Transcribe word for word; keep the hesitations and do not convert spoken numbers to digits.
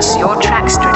purchase your track strip.